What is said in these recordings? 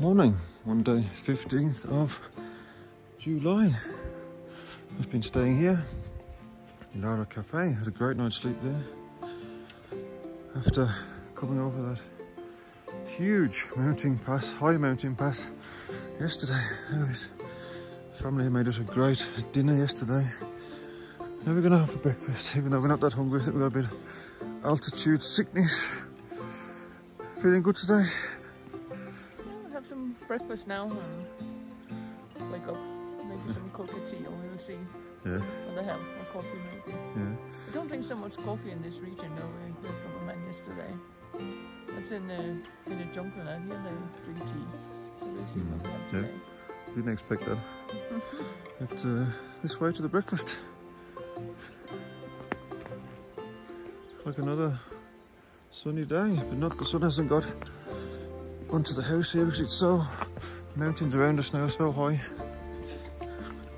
morning, Monday 15th of July. I've been staying here in Lara Cafe, had a great night's sleep there after coming over that huge mountain pass, high mountain pass yesterday. Anyways, family made us a great dinner yesterday. Now we're gonna have a breakfast, even though we're not that hungry. I think we've got a bit of altitude sickness. Feeling good today? We'll have some breakfast now and wake up. Maybe some cocoa tea, or we will see what they have, or coffee maybe. I don't think so much coffee in this region though. We heard from a man yesterday. That's in the jungle, and here they drink tea. So we'll see what they have today. Didn't expect that. But this way to the breakfast. Like another sunny day, but not the sun hasn't got onto the house here because it's so mountains around us now, so high.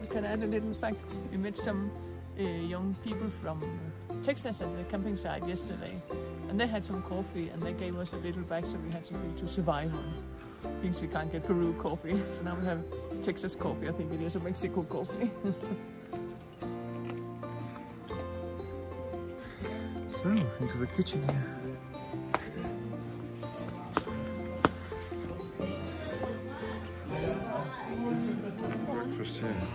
I can add a little fact. We met some young people from Texas at the camping site yesterday, and they had some coffee and they gave us a little bag so we had something to survive on. Because we can't get Peru coffee, so now we have Texas coffee, I think it is, or Mexico coffee. So, into the kitchen here. Breakfast here.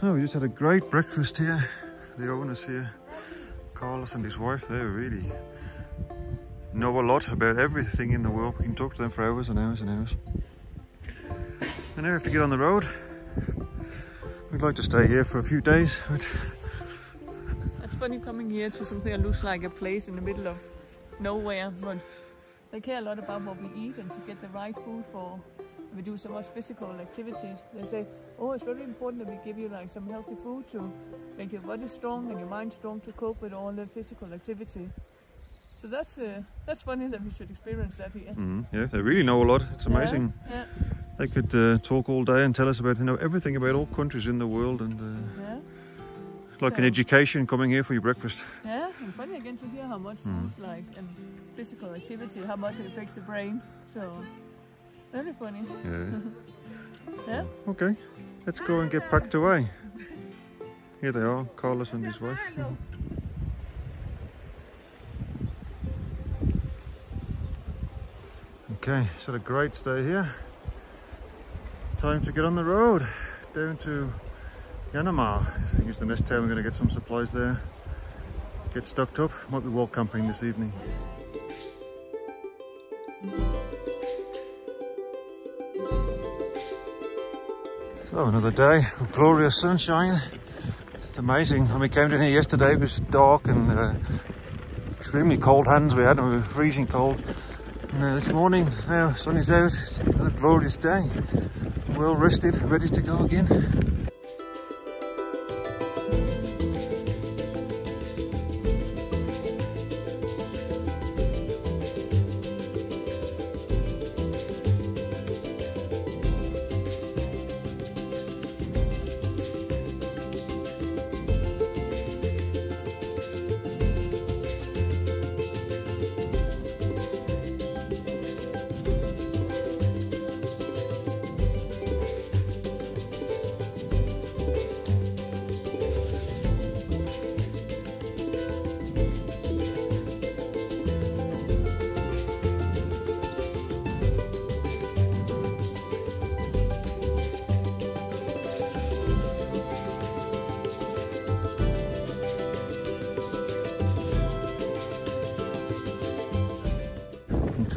Oh, we just had a great breakfast here. The owners here, Carlos and his wife, they really know a lot about everything in the world. You can talk to them for hours and hours and hours. And now we have to get on the road. We'd like to stay here for a few days. But it's funny coming here to something that looks like a place in the middle of nowhere, but they care a lot about what we eat and to get the right food for. We do so much physical activities. They say, oh, it's very important that we give you like some healthy food to make your body strong and your mind strong to cope with all the physical activity. So that's funny that we should experience that here. Yeah, they really know a lot. It's amazing. Yeah. They could talk all day and tell us about, you know, everything about all countries in the world, and like an education coming here for your breakfast. Yeah, and funny again to hear how much food like and physical activity, how much it affects the brain. So very funny. Yeah. Okay, let's go and get packed away. Here they are, Carlos and his wife. Okay, so a great stay here. Time to get on the road down to Yanama. I think it's the next town. We're going to get some supplies there, get stocked up. Might be walk camping this evening. So another day of glorious sunshine. It's amazing. When we came down here yesterday, it was dark and extremely cold hands we had, and we were freezing cold. This morning, now sun is out, it's a glorious day, well rested, ready to go again.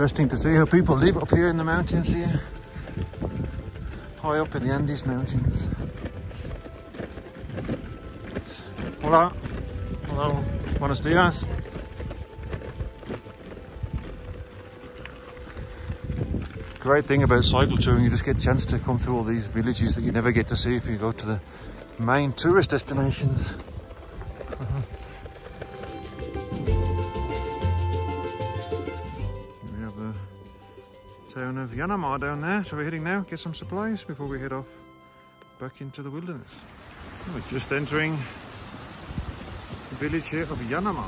Interesting to see how people live up here in the mountains here, high up in the Andes mountains. Hola, hello, buenos dias. Great thing about cycle touring, you just get a chance to come through all these villages that you never get to see if you go to the main tourist destinations. Town of Yanama down there, so we're heading now, get some supplies before we head off back into the wilderness. We're just entering the village here of Yanama.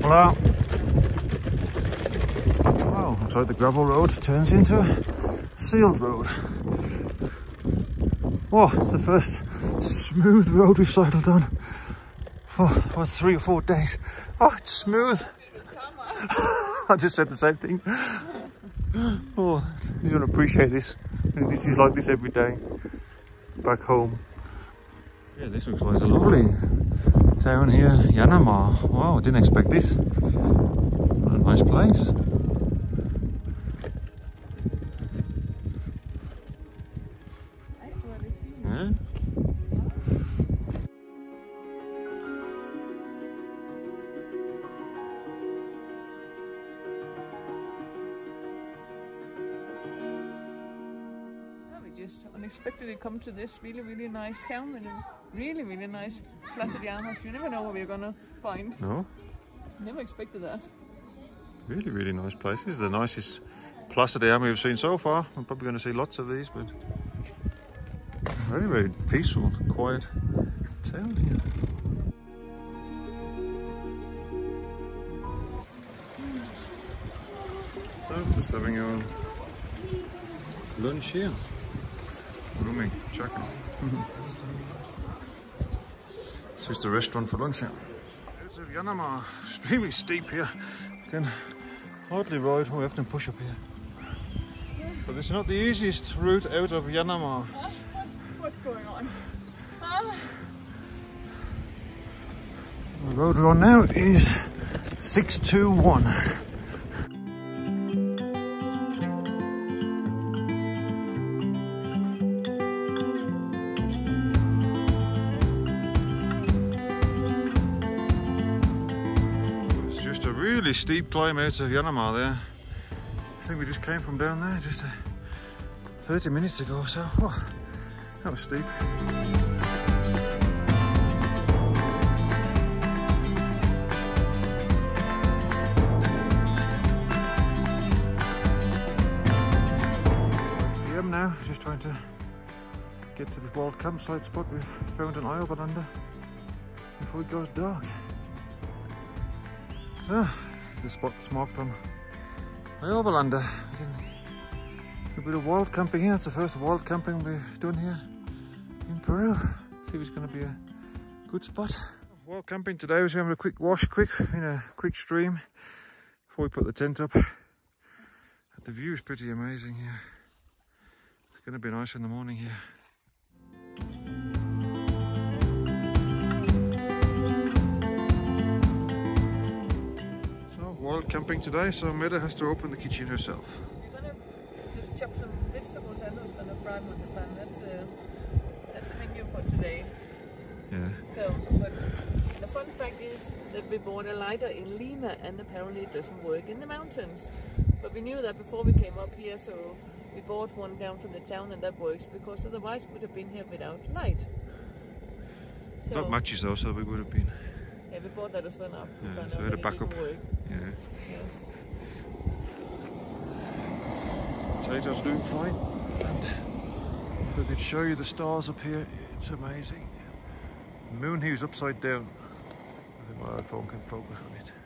Hola. Wow, looks like the gravel road turns into a sealed road. Oh, it's the first smooth road we've cycled on for about 3 or 4 days. Oh, it's smooth. I just said the same thing. Oh, you don't appreciate this. This is like this every day. Back home. Yeah, this looks like a lovely town here, Yanama. Wow, I didn't expect this. What a nice place. Yeah. Unexpectedly come to this really nice town with a really nice Plaza de Armas. You never know what we're gonna find. No. Never expected that. Really nice places. The nicest Plaza de Armas we've seen so far. I'm probably gonna see lots of these, but very peaceful, quiet town here. So just having our lunch here. Bloomy, check it. This is the restaurant for lunch here. It's a Yanama, extremely steep here. You can hardly ride, we have to push up here. But it's not the easiest route out of Yanama. What's going on? The road we're on now is 621. Really steep climb out of Yanama there. I think we just came from down there just 30 minutes ago or so. Oh, that was steep. PM now, just trying to get to the wild campsite spot. We've found an overlander before it goes dark. Oh, the spot's marked on the overlander. A bit of wild camping here. It's the first wild camping we've done here in Peru. See if it's going to be a good spot. Wild camping today was having a quick wash, in a quick stream before we put the tent up. The view is pretty amazing here. It's going to be nice in the morning here. Wild camping today, so Meda has to open the kitchen herself. We're gonna just chop some vegetables. Ando's gonna fry them with the pan. That's the menu for today. Yeah. So, but the fun fact is that we bought a lighter in Lima, and apparently it doesn't work in the mountains. But we knew that before we came up here, so we bought one down from the town, and that works because otherwise we'd have been here without light. So, not matches though, so we would have been. Yeah, we bought that as well after we found out that it didn't work. Yeah. Potatoes do fine. And if I could show you the stars up here, it's amazing. The moon here is upside down. I think my iPhone can focus on it.